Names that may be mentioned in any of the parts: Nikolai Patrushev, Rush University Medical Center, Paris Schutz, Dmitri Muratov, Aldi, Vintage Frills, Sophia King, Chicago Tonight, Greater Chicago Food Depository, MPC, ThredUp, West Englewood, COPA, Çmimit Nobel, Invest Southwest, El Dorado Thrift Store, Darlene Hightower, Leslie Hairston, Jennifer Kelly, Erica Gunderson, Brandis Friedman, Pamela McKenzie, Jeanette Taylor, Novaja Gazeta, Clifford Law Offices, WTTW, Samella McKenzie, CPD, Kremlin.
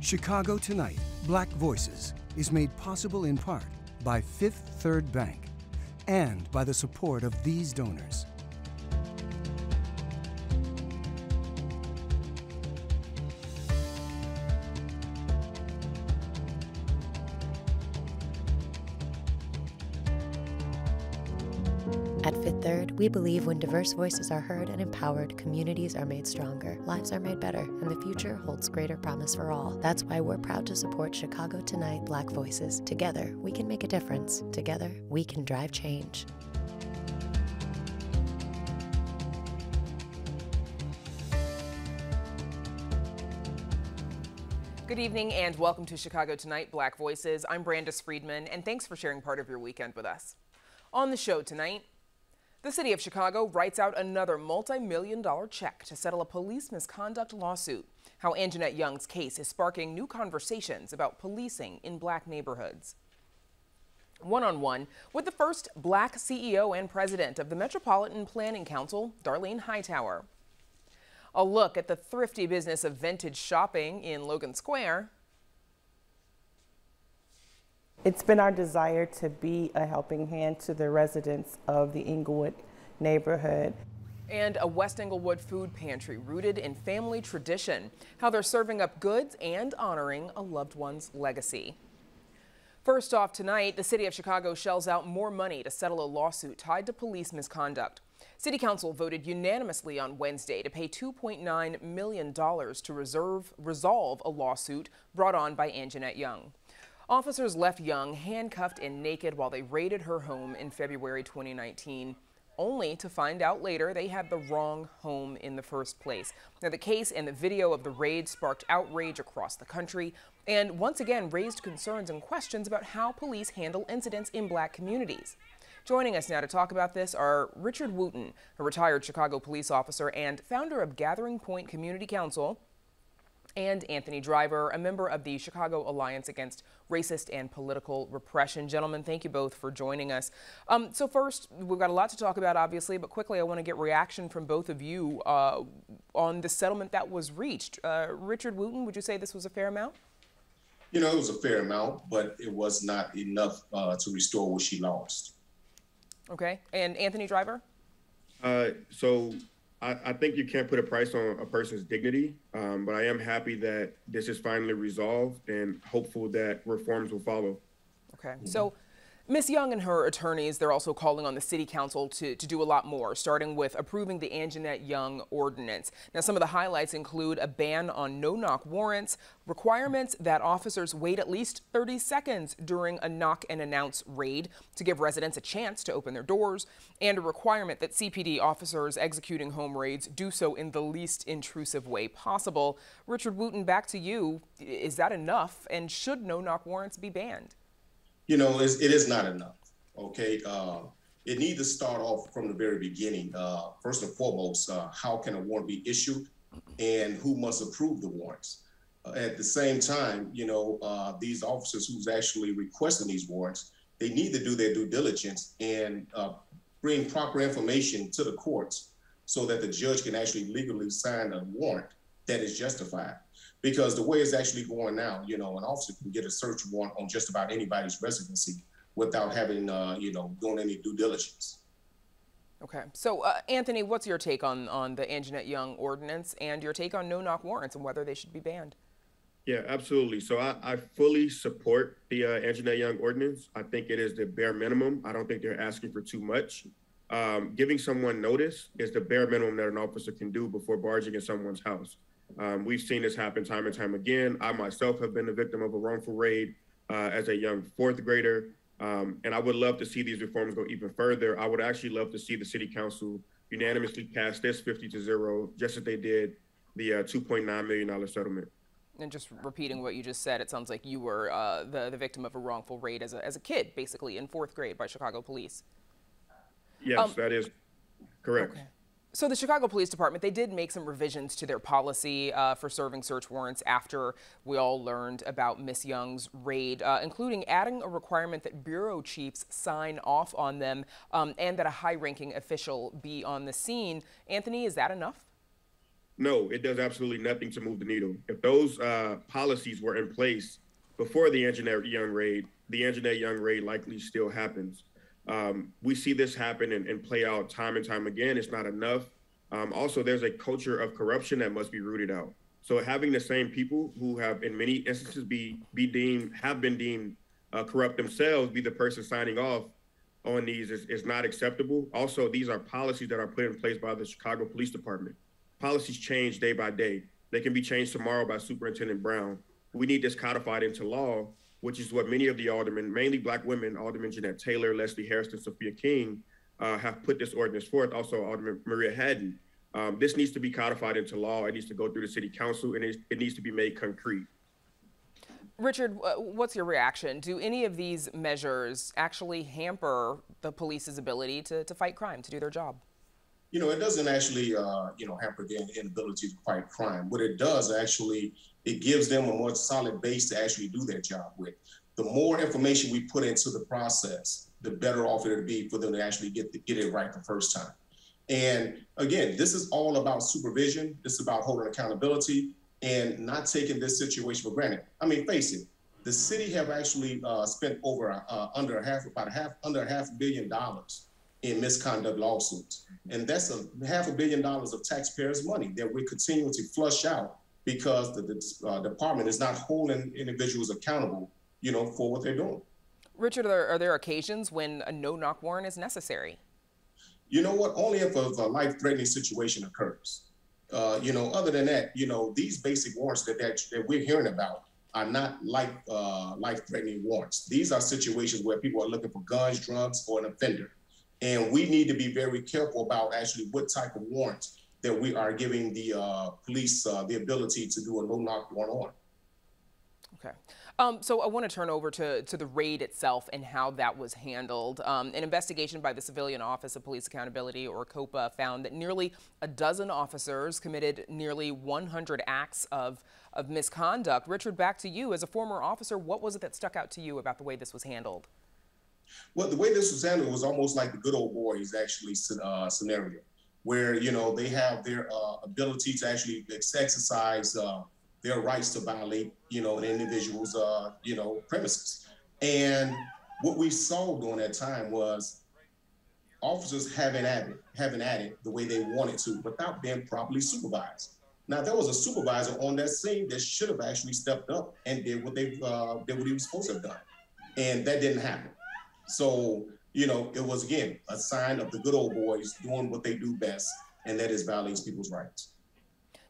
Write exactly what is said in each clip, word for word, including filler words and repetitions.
Chicago Tonight, Black Voices is made possible in part by Fifth Third Bank and by the support of these donors. At Fifth Third, we believe when diverse voices are heard and empowered, communities are made stronger, lives are made better, and the future holds greater promise for all. That's why we're proud to support Chicago Tonight Black Voices. Together, we can make a difference. Together, we can drive change. Good evening and welcome to Chicago Tonight Black Voices. I'm Brandis Friedman, and thanks for sharing part of your weekend with us. On the show tonight, the city of Chicago writes out another multi-million dollar check to settle a police misconduct lawsuit. How Anjanette Young's case is sparking new conversations about policing in black neighborhoods. One-on-one with the first black C E O and president of the Metropolitan Planning Council, Darlene Hightower. A look at the thrifty business of vintage shopping in Logan Square. It's been our desire to be a helping hand to the residents of the Englewood neighborhood. And a West Englewood food pantry rooted in family tradition, how they're serving up goods and honoring a loved one's legacy. First off tonight, the city of Chicago shells out more money to settle a lawsuit tied to police misconduct. City Council voted unanimously on Wednesday to pay two point nine million dollars to reserve, resolve a lawsuit brought on by Anjanette Young. Officers left Young handcuffed and naked while they raided her home in February twenty nineteen, only to find out later they had the wrong home in the first place. Now, the case and the video of the raid sparked outrage across the country and once again raised concerns and questions about how police handle incidents in black communities. Joining us now to talk about this are Richard Wooten, a retired Chicago police officer and founder of Gathering Point Community Council, and Anthony Driver, a member of the Chicago Alliance Against Racist and Political Repression. Gentlemen, thank you both for joining us. Um, so first, we've got a lot to talk about, obviously, but quickly I want to get reaction from both of you uh, on the settlement that was reached. Uh, Richard Wooten, would you say this was a fair amount? You know, it was a fair amount, but it was not enough uh, to restore what she lost. Okay. And Anthony Driver? Uh, so... I, I think you can't put a price on a person's dignity, um, but I am happy that this is finally resolved and hopeful that reforms will follow. Okay. So Miz Young and her attorneys, they're also calling on the city council to, to do a lot more, starting with approving the Anjanette Young ordinance. Now, some of the highlights include a ban on no-knock warrants, requirements that officers wait at least thirty seconds during a knock and announce raid to give residents a chance to open their doors, and a requirement that C P D officers executing home raids do so in the least intrusive way possible. Richard Wooten, back to you. Is that enough, and should no-knock warrants be banned? You know, it's, it is not enough, okay? Uh, it needs to start off from the very beginning. Uh, first and foremost, uh, how can a warrant be issued and who must approve the warrants? Uh, at the same time, you know, uh, these officers who's actually requesting these warrants, they need to do their due diligence and uh, bring proper information to the courts so that the judge can actually legally sign a warrant that is justified. Because the way it's actually going now, you know, an officer can get a search warrant on just about anybody's residency without having, uh, you know, doing any due diligence. Okay. So, uh, Anthony, what's your take on, on the Anjanette Young ordinance and your take on no-knock warrants and whether they should be banned? Yeah, absolutely. So I, I fully support the uh, Anjanette Young ordinance. I think it is the bare minimum. I don't think they're asking for too much. Um, giving someone notice is the bare minimum that an officer can do before barging in someone's house. Um, we've seen this happen time and time again. I myself have been the victim of a wrongful raid uh, as a young fourth grader, um, and I would love to see these reforms go even further. I would actually love to see the city council unanimously pass this fifty to zero, just as they did the uh, two point nine million dollar settlement. And just repeating what you just said, it sounds like you were uh, the, the victim of a wrongful raid as a, as a kid, basically, in fourth grade by Chicago police. Yes, um, that is correct. Okay. So the Chicago Police Department, they did make some revisions to their policy uh, for serving search warrants after we all learned about Miss Young's raid, uh, including adding a requirement that bureau chiefs sign off on them um, and that a high-ranking official be on the scene. Anthony, is that enough? No, it does absolutely nothing to move the needle. If those uh, policies were in place before the Anjanette Young raid, the Anjanette Young raid likely still happens. Um, we see this happen and, and play out time and time again. It's not enough. Um, also, there's a culture of corruption that must be rooted out. So having the same people who have, in many instances, be be deemed have been deemed uh, corrupt themselves be the person signing off on these is, is not acceptable. Also, these are policies that are put in place by the Chicago Police Department. Policies change day by day. They can be changed tomorrow by Superintendent Brown. We need this codified into law, which is what many of the aldermen, mainly Black women, Alderman Jeanette Taylor, Leslie Hairston, Sophia King, uh, have put this ordinance forth, also Alderman Maria Hadden. Um, this needs to be codified into law. It needs to go through the city council, and it, it needs to be made concrete. Richard, what's your reaction? Do any of these measures actually hamper the police's ability to, to fight crime, to do their job? You know, it doesn't actually, uh, you know, hamper their inability to fight crime. What it does actually, it gives them a more solid base to actually do their job with. The more information we put into the process, the better off it would be for them to actually get the, get it right the first time. And again, this is all about supervision. This is about holding accountability and not taking this situation for granted. I mean, face it, the city have actually uh, spent over uh, under half, about half under half a billion dollars in misconduct lawsuits. And that's a half a billion dollars of taxpayers' money that we're continuing to flush out because the, the uh, department is not holding individuals accountable, you know, for what they're doing. Richard, are there, are there occasions when a no-knock warrant is necessary? You know what? Only if a, a life-threatening situation occurs. Uh, you know, other than that, you know, these basic warrants that that, that we're hearing about are not life uh, life-threatening warrants. These are situations where people are looking for guns, drugs, or an offender. And we need to be very careful about actually what type of warrant that we are giving the uh, police uh, the ability to do a no-knock warrant on. Okay. Um, so I want to turn over to, to the raid itself and how that was handled. Um, an investigation by the Civilian Office of Police Accountability, or COPA, found that nearly a dozen officers committed nearly one hundred acts of, of misconduct. Richard, back to you. As a former officer, what was it that stuck out to you about the way this was handled? Well, the way this was handled was almost like the good old boys actually uh, scenario, where, you know, they have their uh, ability to actually exercise uh, their rights to violate, you know, an individual's, uh, you know, premises. And what we saw during that time was officers having at it, having at it the way they wanted to without being properly supervised. Now, there was a supervisor on that scene that should have actually stepped up and did what they uh, did what he was supposed to have done. And that didn't happen. So, you know, it was, again, a sign of the good old boys doing what they do best, and that is violating people's rights.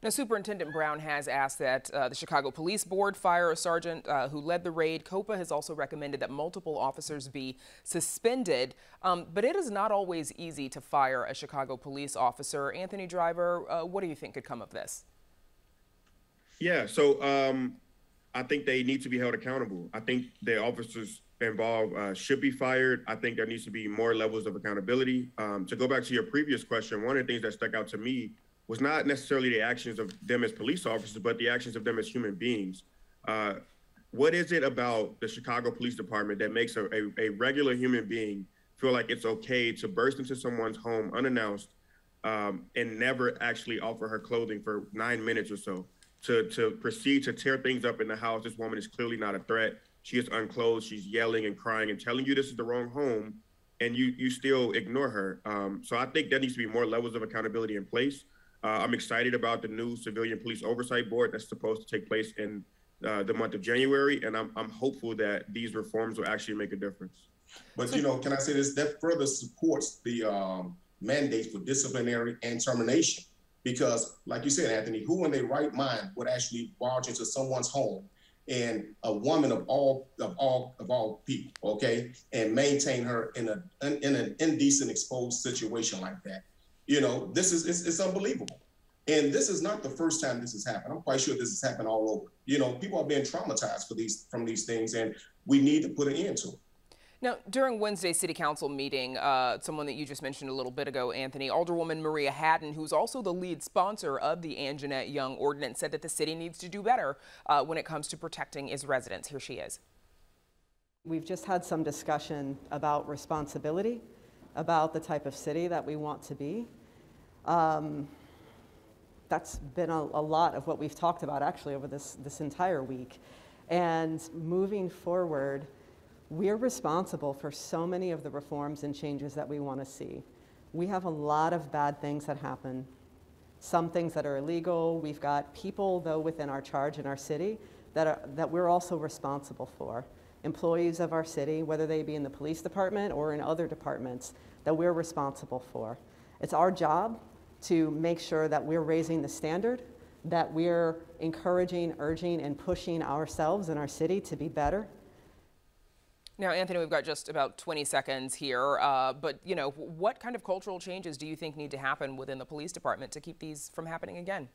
Now, Superintendent Brown has asked that uh, the Chicago Police Board fire a sergeant uh, who led the raid. COPA has also recommended that multiple officers be suspended. Um, but it is not always easy to fire a Chicago police officer. Anthony Driver, uh, what do you think could come of this? Yeah, so um, I think they need to be held accountable. I think the officers involved uh, should be fired. I think there needs to be more levels of accountability. Um, to go back to your previous question, one of the things that stuck out to me was not necessarily the actions of them as police officers, but the actions of them as human beings. Uh, what is it about the Chicago Police Department that makes a, a, a regular human being feel like it's okay to burst into someone's home unannounced um, and never actually offer her clothing for nine minutes or so, to, to proceed to tear things up in the house? This woman is clearly not a threat. She is unclothed. She's yelling and crying and telling you this is the wrong home, and you you still ignore her. Um, so I think there needs to be more levels of accountability in place. Uh, I'm excited about the new Civilian Police Oversight Board that's supposed to take place in uh, the month of January, and I'm, I'm hopeful that these reforms will actually make a difference. But, you know, can I say this? That further supports the um, mandates for disciplinary and termination, because, like you said, Anthony, who in their right mind would actually barge into someone's home, and a woman of all of all of all people, okay, and maintain her in a in an indecent, exposed situation like that? You know, this is it's, it's unbelievable, and this is not the first time this has happened. I'm quite sure this has happened all over. You know, people are being traumatized for these from these things, and we need to put an end to it. Now, during Wednesday's city council meeting, uh, someone that you just mentioned a little bit ago, Anthony, Alderwoman Maria Hadden, who's also the lead sponsor of the Anjanette Young ordinance, said that the city needs to do better uh, when it comes to protecting its residents. Here she is. We've just had some discussion about responsibility, about the type of city that we want to be. Um, that's been a, a lot of what we've talked about actually over this, this entire week. And moving forward, we're responsible for so many of the reforms and changes that we want to see. We have a lot of bad things that happen. Some things that are illegal. We've got people, though, within our charge in our city that, are, that we're also responsible for. Employees of our city, whether they be in the police department or in other departments, that we're responsible for. It's our job to make sure that we're raising the standard, that we're encouraging, urging, and pushing ourselves and our city to be better. Now, Anthony, we've got just about twenty seconds here, uh, but you know, what kind of cultural changes do you think need to happen within the police department to keep these from happening again?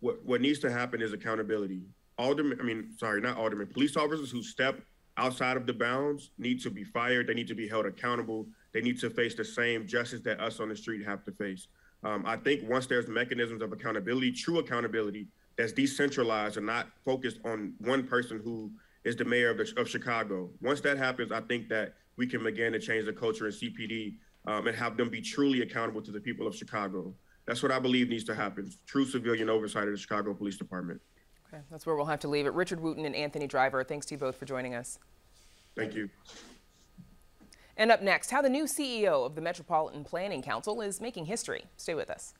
What, what needs to happen is accountability. Aldermen, I mean, sorry, not aldermen, police officers who step outside of the bounds need to be fired. They need to be held accountable. They need to face the same justice that us on the street have to face. Um, I think once there's mechanisms of accountability, true accountability, that's decentralized and not focused on one person who is the mayor of, the, of Chicago. Once that happens, I think that we can begin to change the culture in C P D um, and have them be truly accountable to the people of Chicago. That's what I believe needs to happen, true civilian oversight of the Chicago Police Department. Okay, that's where we'll have to leave it. Richard Wooten and Anthony Driver, thanks to you both for joining us. Thank you. And up next, how the new C E O of the Metropolitan Planning Council is making history. Stay with us.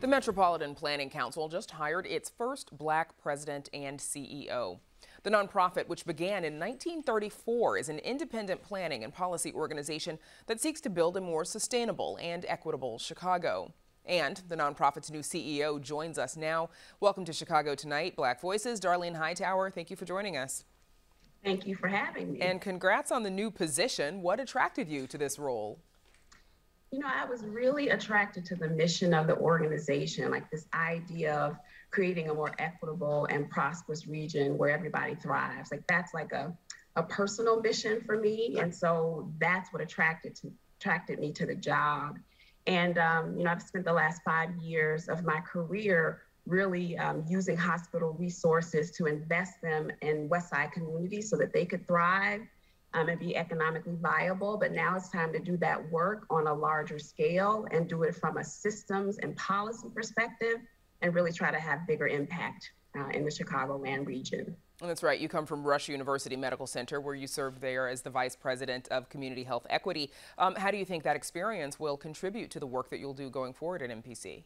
The Metropolitan Planning Council just hired its first Black president and C E O. The nonprofit, which began in nineteen thirty-four, is an independent planning and policy organization that seeks to build a more sustainable and equitable Chicago. And the nonprofit's new C E O joins us now. Welcome to Chicago Tonight, Black Voices. Darlene Hightower, thank you for joining us. Thank you for having me. And congrats on the new position. What attracted you to this role? You know, I was really attracted to the mission of the organization, like this idea of creating a more equitable and prosperous region where everybody thrives. Like that's like a, a personal mission for me. And so that's what attracted to, attracted me to the job. And, um, you know, I've spent the last five years of my career really um, using hospital resources to invest them in Westside communities so that they could thrive. Um, and be economically viable, but now it's time to do that work on a larger scale and do it from a systems and policy perspective and really try to have bigger impact uh, in the Chicagoland region. And that's right, you come from Rush University Medical Center where you served there as the Vice President of Community Health Equity. Um, how do you think that experience will contribute to the work that you'll do going forward at M P C?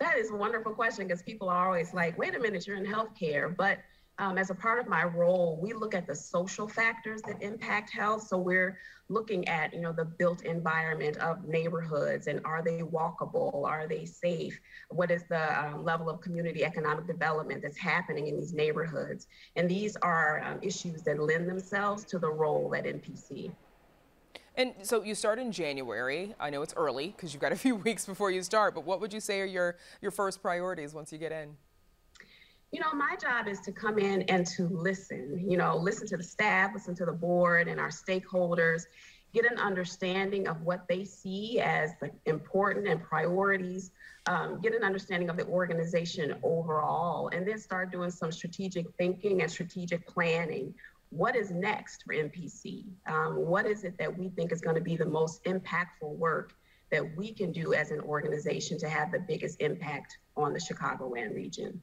That is a wonderful question because people are always like, wait a minute, you're in healthcare, but Um, as a part of my role, we look at the social factors that impact health. So we're looking at, you know, the built environment of neighborhoods and are they walkable? Are they safe? What is the um, level of community economic development that's happening in these neighborhoods? And these are um, issues that lend themselves to the role at M P C. And so you start in January. I know it's early because you've got a few weeks before you start, but what would you say are your, your first priorities once you get in? You know, my job is to come in and to listen, you know, listen to the staff, listen to the board and our stakeholders, get an understanding of what they see as the important and priorities, um, get an understanding of the organization overall, and then start doing some strategic thinking and strategic planning. What is next for M P C? Um, what is it that we think is going to be the most impactful work that we can do as an organization to have the biggest impact on the Chicagoland region?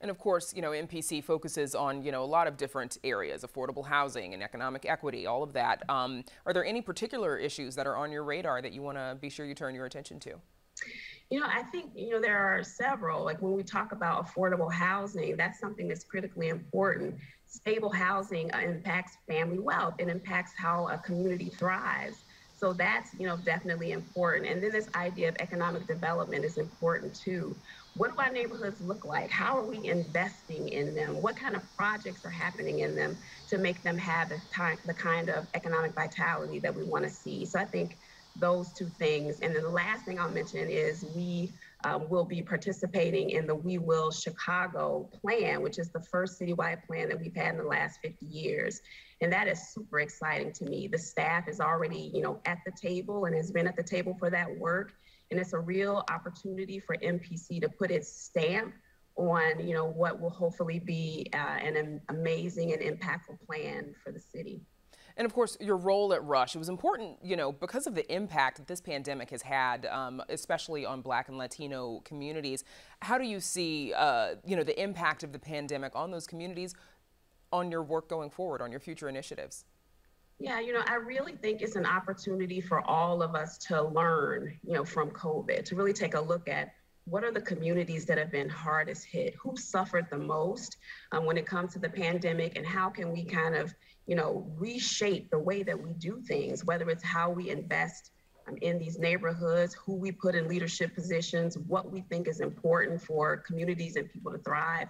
And of course, you know, M P C focuses on, you know, a lot of different areas, affordable housing and economic equity, all of that. Um, are there any particular issues that are on your radar that you want to be sure you turn your attention to? You know, I think, you know, there are several. Like when we talk about affordable housing, that's something that's critically important. Stable housing impacts family wealth. It impacts how a community thrives. So that's, you know, definitely important. And then this idea of economic development is important too. What do our neighborhoods look like? How are we investing in them? What kind of projects are happening in them to make them have the, time, the kind of economic vitality that we want to see? So I think those two things. And then the last thing I'll mention is we um, will be participating in the We Will Chicago plan, which is the first citywide plan that we've had in the last fifty years. And that is super exciting to me. The staff is already, you know, at the table and has been at the table for that work. And it's a real opportunity for M P C to put its stamp on, you know, what will hopefully be uh, an amazing and impactful plan for the city. And of course, your role at Rush, it was important, you know, because of the impact that this pandemic has had, um, especially on Black and Latino communities. How do you see, uh, you know, the impact of the pandemic on those communities, on your work going forward, on your future initiatives? Yeah, you know, I really think it's an opportunity for all of us to learn, you know, from COVID, to really take a look at what are the communities that have been hardest hit, who suffered the most um, when it comes to the pandemic, and how can we kind of, you know, reshape the way that we do things, whether it's how we invest um, in these neighborhoods, who we put in leadership positions, what we think is important for communities and people to thrive.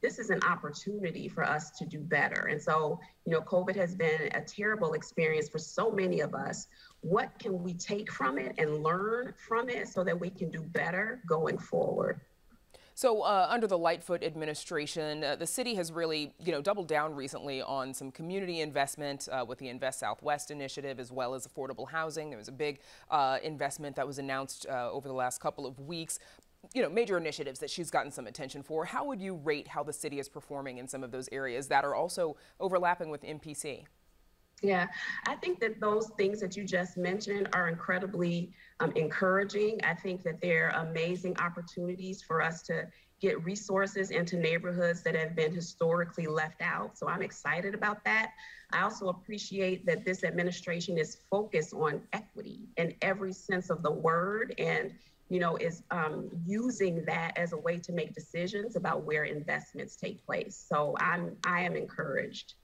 This is an opportunity for us to do better. And so, you know, COVID has been a terrible experience for so many of us. What can we take from it and learn from it so that we can do better going forward? So uh, under the Lightfoot administration, uh, the city has really, you know, doubled down recently on some community investment uh, with the Invest Southwest initiative, as well as affordable housing. There was a big uh, investment that was announced uh, over the last couple of weeks. You know, major initiatives that she's gotten some attention for. How would you rate how the city is performing in some of those areas that are also overlapping with M P C? Yeah, I think that those things that you just mentioned are incredibly um, encouraging. I think that they're amazing opportunities for us to get resources into neighborhoods that have been historically left out. So I'm excited about that. I also appreciate that this administration is focused on equity in every sense of the word, and you know, is um, using that as a way to make decisions about where investments take place. So I'm, I am encouraged.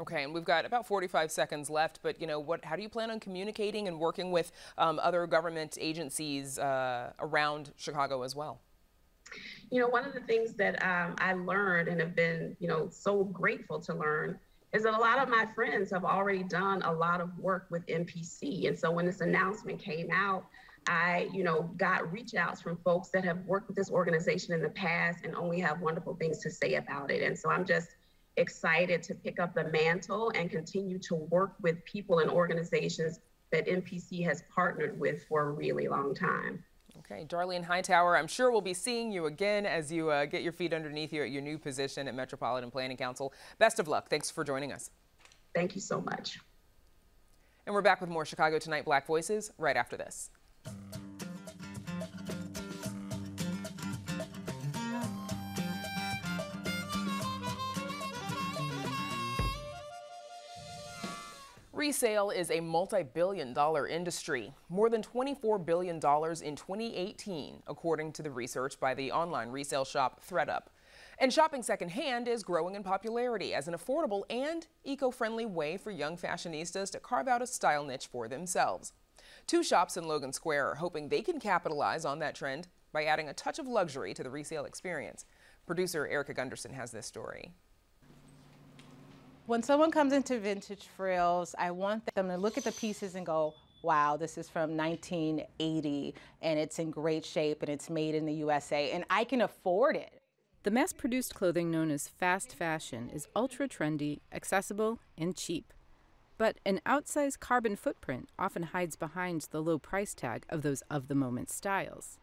Okay, and we've got about forty-five seconds left, but you know, what, how do you plan on communicating and working with um, other government agencies uh, around Chicago as well? You know, one of the things that um, I learned and have been, you know, so grateful to learn is that a lot of my friends have already done a lot of work with M P C. And so when this announcement came out, I, you know, got reach outs from folks that have worked with this organization in the past and only have wonderful things to say about it. And so I'm just excited to pick up the mantle and continue to work with people and organizations that M P C has partnered with for a really long time. Okay, Darlene Hightower, I'm sure we'll be seeing you again as you uh, get your feet underneath you at your new position at Metropolitan Planning Council. Best of luck. Thanks for joining us. Thank you so much. And we're back with more Chicago Tonight Black Voices right after this. Resale is a multi-billion dollar industry, more than twenty-four billion dollars in twenty eighteen, according to the research by the online resale shop ThredUp. And shopping secondhand is growing in popularity as an affordable and eco-friendly way for young fashionistas to carve out a style niche for themselves. Two shops in Logan Square are hoping they can capitalize on that trend by adding a touch of luxury to the resale experience. Producer Erica Gunderson has this story. When someone comes into Vintage Frills, I want them to look at the pieces and go, wow, this is from nineteen eighty, and it's in great shape, and it's made in the U S A, and I can afford it. The mass-produced clothing known as fast fashion is ultra-trendy, accessible, and cheap. But an outsized carbon footprint often hides behind the low price tag of those of-the-moment styles.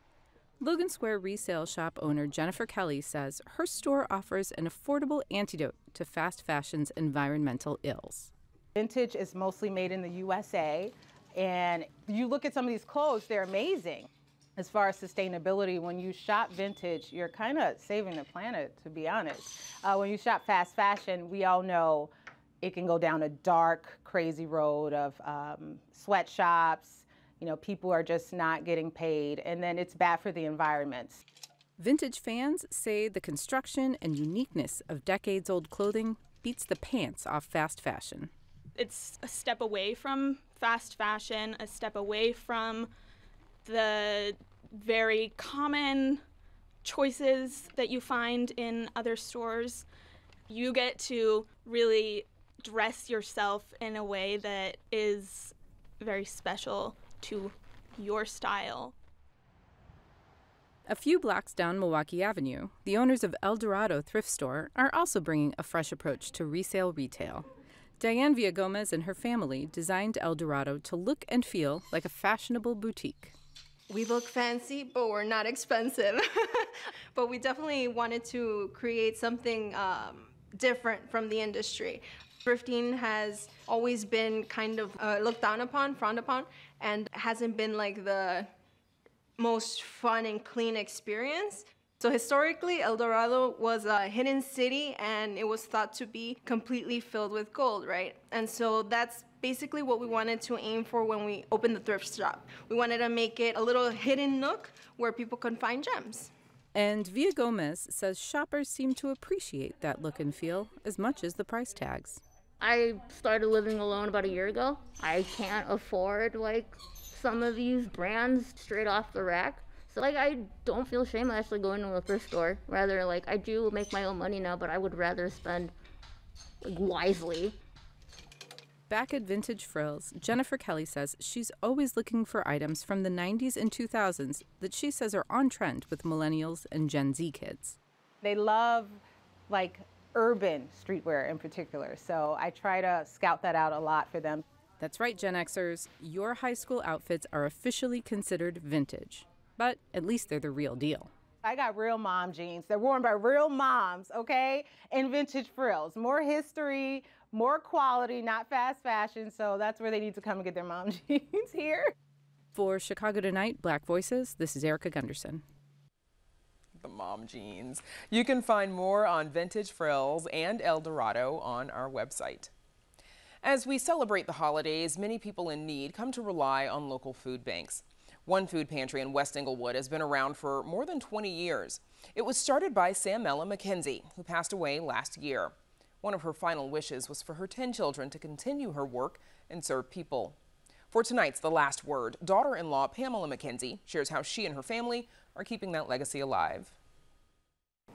Logan Square resale shop owner Jennifer Kelly says her store offers an affordable antidote to fast fashion's environmental ills. Vintage is mostly made in the U S A, and you look at some of these clothes, they're amazing. As far as sustainability, when you shop vintage, you're kind of saving the planet, to be honest. Uh, when you shop fast fashion, we all know it can go down a dark, crazy road of um, sweatshops. You know, people are just not getting paid, and then it's bad for the environment. Vintage fans say the construction and uniqueness of decades-old clothing beats the pants off fast fashion. It's a step away from fast fashion, a step away from the very common choices that you find in other stores. You get to really dress yourself in a way that is very special to your style. A few blocks down Milwaukee Avenue, the owners of El Dorado Thrift Store are also bringing a fresh approach to resale retail. Diane Villagomez and her family designed El Dorado to look and feel like a fashionable boutique. We look fancy, but we're not expensive. But we definitely wanted to create something um, different from the industry. Thrifting has always been kind of uh, looked down upon, frowned upon, and hasn't been like the most fun and clean experience. So historically, El Dorado was a hidden city, and it was thought to be completely filled with gold, right? And so that's basically what we wanted to aim for when we opened the thrift shop. We wanted to make it a little hidden nook where people can find gems. And Villagomez says shoppers seem to appreciate that look and feel as much as the price tags. I started living alone about a year ago. I can't afford like some of these brands straight off the rack. So like, I don't feel shame actually going to a thrift store. Rather, like, I do make my own money now, but I would rather spend like, wisely. Back at Vintage Frills, Jennifer Kelly says she's always looking for items from the nineties and two thousands that she says are on trend with millennials and Gen Z kids. They love like urban streetwear in particular, so I try to scout that out a lot for them. That's right, Gen Xers, your high school outfits are officially considered vintage. But at least they're the real deal. I got real mom jeans. They're worn by real moms, okay? And Vintage Frills. More history, more quality, not fast fashion. So that's where they need to come and get their mom jeans here. For Chicago Tonight, Black Voices, this is Erica Gunderson. The mom jeans. You can find more on Vintage Frills and El Dorado on our website. As we celebrate the holidays, many people in need come to rely on local food banks. One food pantry in West Englewood has been around for more than twenty years. It was started by Samella McKenzie, who passed away last year. One of her final wishes was for her ten children to continue her work and serve people. For tonight's The Last Word, daughter-in-law Pamela McKenzie shares how she and her family are keeping that legacy alive.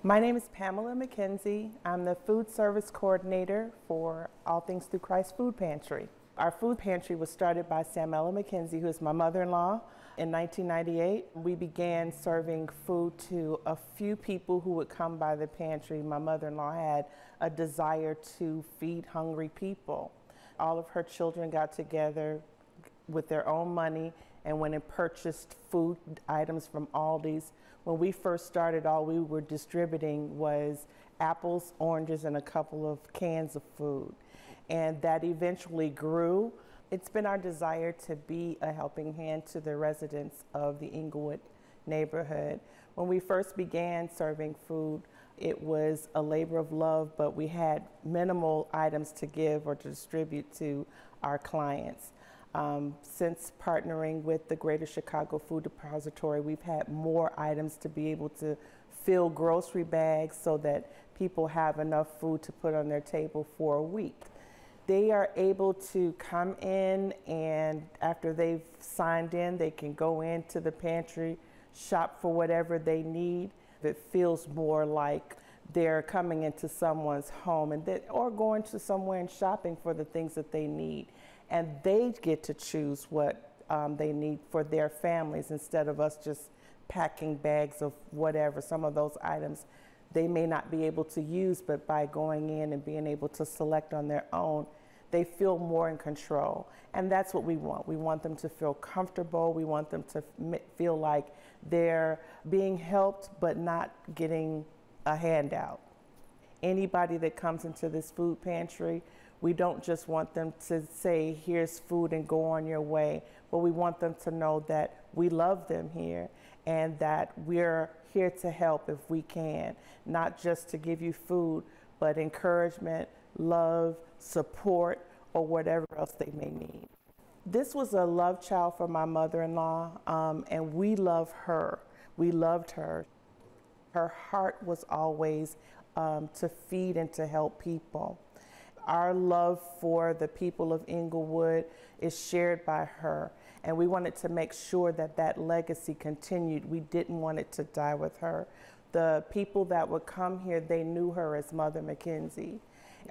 My name is Pamela McKenzie. I'm the food service coordinator for All Things Through Christ Food Pantry. Our food pantry was started by Samella McKenzie, who is my mother-in-law. In nineteen ninety-eight, we began serving food to a few people who would come by the pantry. My mother-in-law had a desire to feed hungry people. All of her children got together with their own money and went and purchased food items from Aldi's. When we first started, all we were distributing was apples, oranges, and a couple of cans of food. And that eventually grew. It's been our desire to be a helping hand to the residents of the Englewood neighborhood. When we first began serving food, it was a labor of love, but we had minimal items to give or to distribute to our clients. Um, since partnering with the Greater Chicago Food Depository, we've had more items to be able to fill grocery bags so that people have enough food to put on their table for a week. They are able to come in, and after they've signed in, they can go into the pantry, shop for whatever they need. It feels more like they're coming into someone's home and they, or going to somewhere and shopping for the things that they need. And they get to choose what um, they need for their families instead of us just packing bags of whatever. Some of those items they may not be able to use, but by going in and being able to select on their own, they feel more in control. And that's what we want. We want them to feel comfortable. We want them to feel like they're being helped, but not getting a handout. Anybody that comes into this food pantry, we don't just want them to say, here's food and go on your way, but we want them to know that we love them here and that we're here to help if we can, not just to give you food, but encouragement, love, support, or whatever else they may need. This was a love child for my mother-in-law, um, and we love her. We loved her. Her heart was always um, to feed and to help people. Our love for the people of Englewood is shared by her, and we wanted to make sure that that legacy continued. We didn't want it to die with her. The people that would come here, they knew her as Mother McKenzie.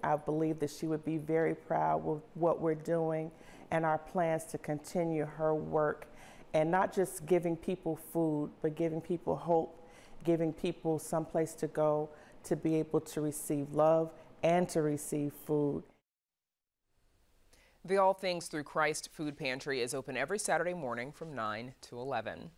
I believe that she would be very proud with what we're doing and our plans to continue her work and not just giving people food, but giving people hope, giving people someplace to go to be able to receive love and to receive food. The All Things Through Christ Food Pantry is open every Saturday morning from nine to eleven.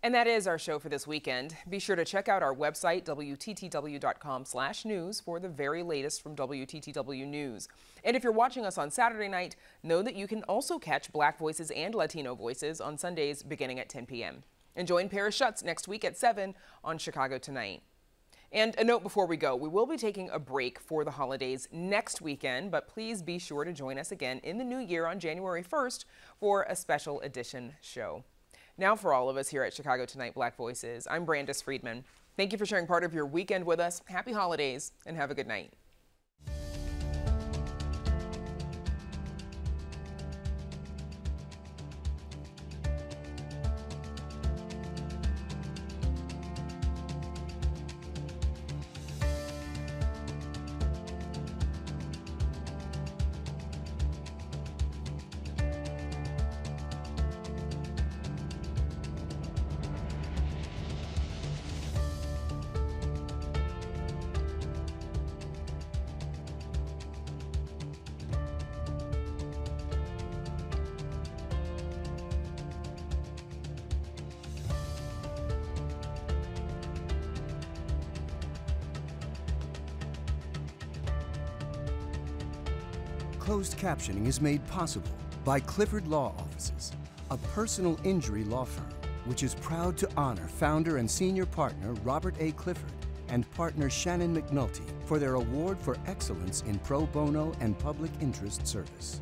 And that is our show for this weekend. Be sure to check out our website, W T T W dot com slash news, for the very latest from W T T W News. And if you're watching us on Saturday night, know that you can also catch Black Voices and Latino Voices on Sundays beginning at ten p m And join Paris Schutz next week at seven on Chicago Tonight. And a note before we go, we will be taking a break for the holidays next weekend, but please be sure to join us again in the new year on January first for a special edition show. Now for all of us here at Chicago Tonight Black Voices, I'm Brandis Friedman. Thank you for sharing part of your weekend with us. Happy holidays and have a good night. Closed captioning is made possible by Clifford Law Offices, a personal injury law firm, which is proud to honor founder and senior partner Robert A. Clifford and partner Shannon McNulty for their award for excellence in pro bono and public interest service.